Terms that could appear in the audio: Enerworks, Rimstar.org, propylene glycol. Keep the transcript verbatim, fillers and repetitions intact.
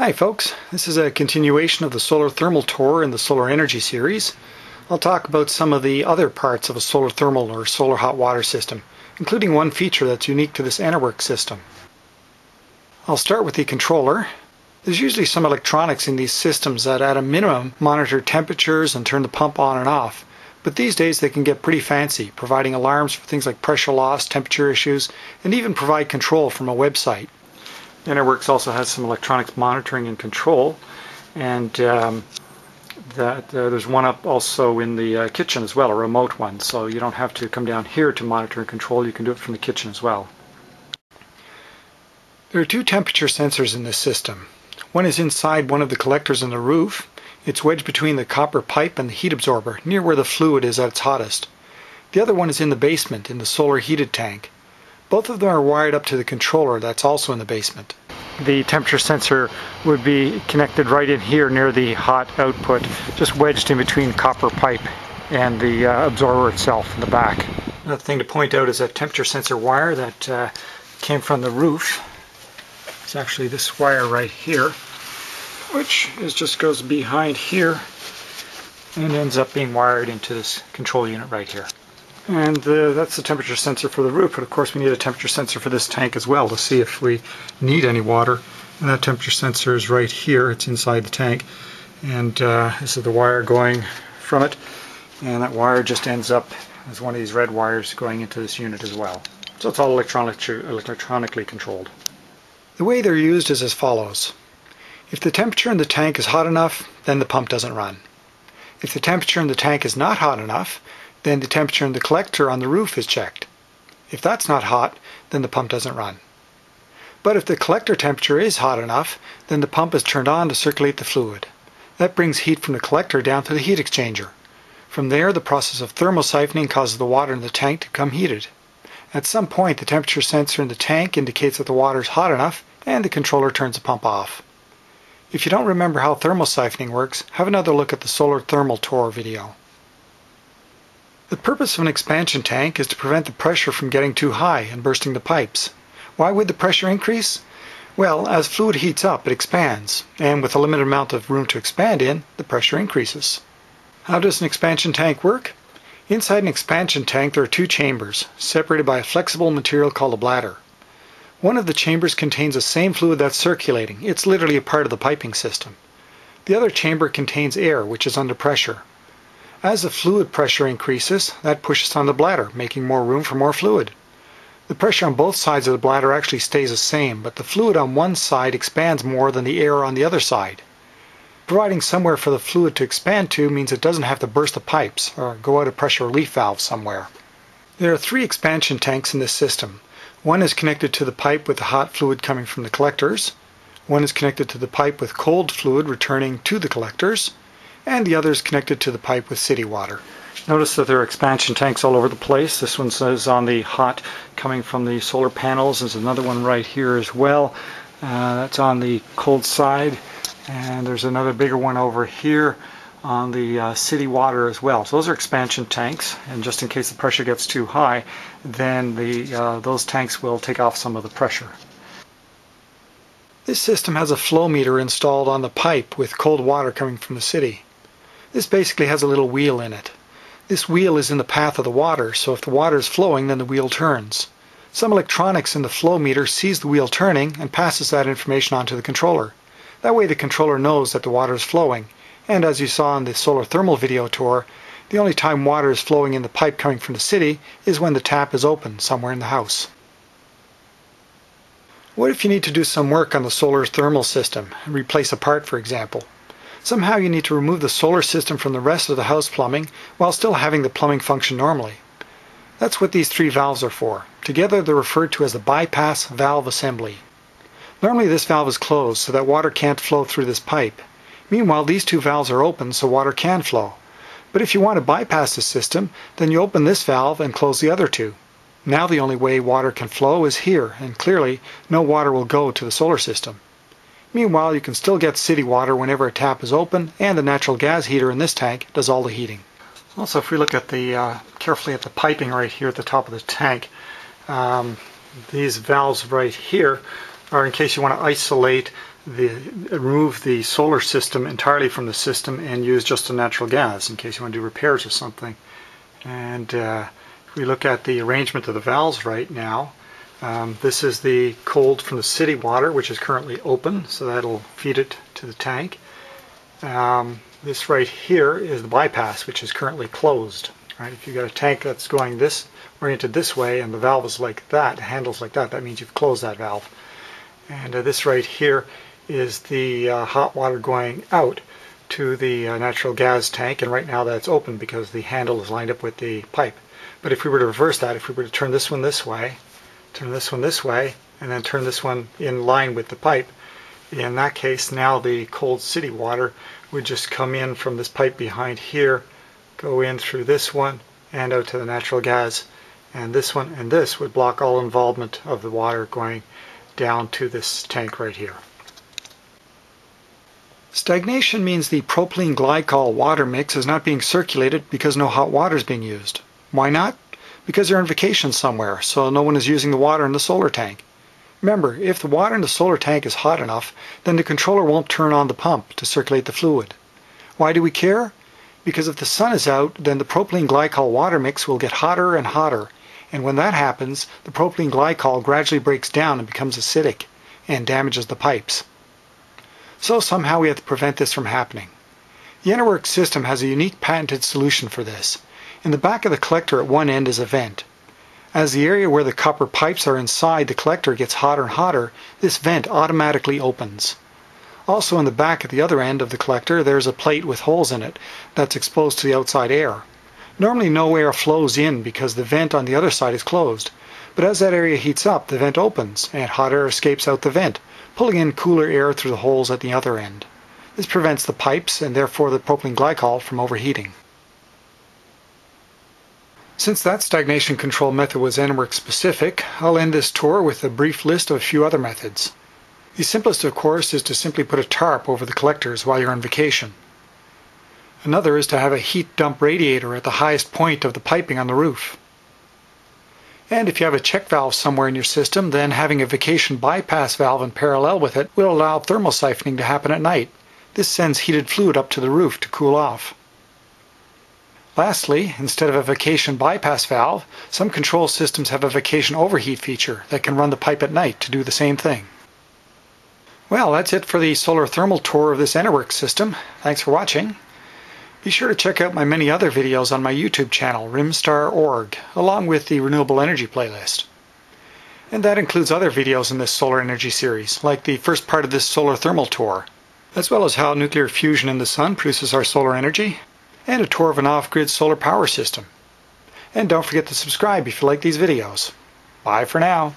Hi folks, this is a continuation of the solar thermal tour in the solar energy series. I'll talk about some of the other parts of a solar thermal or solar hot water system, including one feature that's unique to this Enerworks system. I'll start with the controller. There's usually some electronics in these systems that at a minimum monitor temperatures and turn the pump on and off, but these days they can get pretty fancy, providing alarms for things like pressure loss, temperature issues, and even provide control from a website. Enerworks also has some electronics monitoring and control, and um, that, uh, there's one up also in the uh, kitchen as well, a remote one, so you don't have to come down here to monitor and control, you can do it from the kitchen as well. There are two temperature sensors in this system. One is inside one of the collectors on the roof. It's wedged between the copper pipe and the heat absorber, near where the fluid is at its hottest. The other one is in the basement, in the solar heated tank. Both of them are wired up to the controller that's also in the basement. The temperature sensor would be connected right in here near the hot output, just wedged in between copper pipe and the uh, absorber itself in the back. Another thing to point out is that temperature sensor wire that uh, came from the roof. It's actually this wire right here, which is just goes behind here and ends up being wired into this control unit right here. And uh, that's the temperature sensor for the roof, but of course we need a temperature sensor for this tank as well to see if we need any water. And that temperature sensor is right here, it's inside the tank. And uh, this is the wire going from it, and that wire just ends up as one of these red wires going into this unit as well. So it's all electronic electronically controlled. The way they're used is as follows. If the temperature in the tank is hot enough, then the pump doesn't run. If the temperature in the tank is not hot enough, then the temperature in the collector on the roof is checked. If that's not hot, then the pump doesn't run. But if the collector temperature is hot enough, then the pump is turned on to circulate the fluid. That brings heat from the collector down to the heat exchanger. From there, the process of thermal siphoning causes the water in the tank to become heated. At some point, the temperature sensor in the tank indicates that the water is hot enough, and the controller turns the pump off. If you don't remember how thermal siphoning works, have another look at the solar thermal tour video. The purpose of an expansion tank is to prevent the pressure from getting too high and bursting the pipes. Why would the pressure increase? Well, as fluid heats up, it expands, and with a limited amount of room to expand in, the pressure increases. How does an expansion tank work? Inside an expansion tank there are two chambers, separated by a flexible material called a bladder. One of the chambers contains the same fluid that's circulating. It's literally a part of the piping system. The other chamber contains air, which is under pressure. As the fluid pressure increases, that pushes on the bladder, making more room for more fluid. The pressure on both sides of the bladder actually stays the same, but the fluid on one side expands more than the air on the other side. Providing somewhere for the fluid to expand to means it doesn't have to burst the pipes or go out a pressure relief valve somewhere. There are three expansion tanks in this system. One is connected to the pipe with the hot fluid coming from the collectors. One is connected to the pipe with cold fluid returning to the collectors. And the other is connected to the pipe with city water. Notice that there are expansion tanks all over the place. This one is on the hot coming from the solar panels. There's another one right here as well. Uh, that's on the cold side. And there's another bigger one over here on the uh, city water as well. So those are expansion tanks, and just in case the pressure gets too high, then the, uh, those tanks will take off some of the pressure. This system has a flow meter installed on the pipe with cold water coming from the city. This basically has a little wheel in it. This wheel is in the path of the water, so if the water is flowing, then the wheel turns. Some electronics in the flow meter sees the wheel turning and passes that information on to the controller. That way the controller knows that the water is flowing, and as you saw in the solar thermal video tour, the only time water is flowing in the pipe coming from the city is when the tap is open somewhere in the house. What if you need to do some work on the solar thermal system, and replace a part, for example? Somehow you need to remove the solar system from the rest of the house plumbing while still having the plumbing function normally. That's what these three valves are for. Together they're referred to as the bypass valve assembly. Normally this valve is closed so that water can't flow through this pipe. Meanwhile, these two valves are open so water can flow. But if you want to bypass the system, then you open this valve and close the other two. Now the only way water can flow is here, and clearly no water will go to the solar system. Meanwhile, you can still get city water whenever a tap is open, and the natural gas heater in this tank does all the heating. Also, if we look at the uh, carefully at the piping right here at the top of the tank, um, these valves right here are in case you want to isolate the remove the solar system entirely from the system and use just a natural gas in case you want to do repairs or something. And uh, if we look at the arrangement of the valves right now, um, this is the cold from the city water, which is currently open, so that'll feed it to the tank. Um, this right here is the bypass, which is currently closed. Right? If you've got a tank that's going this oriented this way and the valve is like that, the handle's like that, that means you've closed that valve. And uh, this right here is the uh, hot water going out to the uh, natural gas tank, and right now that's open because the handle is lined up with the pipe. But if we were to reverse that, if we were to turn this one this way, turn this one this way, and then turn this one in line with the pipe, in that case now the cold city water would just come in from this pipe behind here, go in through this one, and out to the natural gas, and this one and this would block all involvement of the water going down to this tank right here. Stagnation means the propylene glycol water mix is not being circulated because no hot water is being used. Why not? Because they're on vacation somewhere, so no one is using the water in the solar tank. Remember, if the water in the solar tank is hot enough, then the controller won't turn on the pump to circulate the fluid. Why do we care? Because if the sun is out, then the propylene glycol water mix will get hotter and hotter, and when that happens, the propylene glycol gradually breaks down and becomes acidic and damages the pipes. So somehow we have to prevent this from happening. The Enerworks system has a unique patented solution for this. In the back of the collector at one end is a vent. As the area where the copper pipes are inside the collector gets hotter and hotter, this vent automatically opens. Also in the back at the other end of the collector there's a plate with holes in it that's exposed to the outside air. Normally no air flows in because the vent on the other side is closed, but as that area heats up the vent opens and hot air escapes out the vent, pulling in cooler air through the holes at the other end. This prevents the pipes and therefore the propylene glycol from overheating. Since that stagnation control method was Enerworks specific, I'll end this tour with a brief list of a few other methods. The simplest, of course, is to simply put a tarp over the collectors while you're on vacation. Another is to have a heat dump radiator at the highest point of the piping on the roof. And if you have a check valve somewhere in your system, then having a vacation bypass valve in parallel with it will allow thermal siphoning to happen at night. This sends heated fluid up to the roof to cool off. Lastly, instead of a vacation bypass valve, some control systems have a vacation overheat feature that can run the pipe at night to do the same thing. Well, that's it for the solar thermal tour of this Enerworks system. Thanks for watching. Be sure to check out my many other videos on my YouTube channel, Rimstar dot org, along with the Renewable Energy playlist. And that includes other videos in this solar energy series, like the first part of this solar thermal tour, as well as how nuclear fusion in the sun produces our solar energy, and a tour of an off-grid solar power system. And don't forget to subscribe if you like these videos. Bye for now.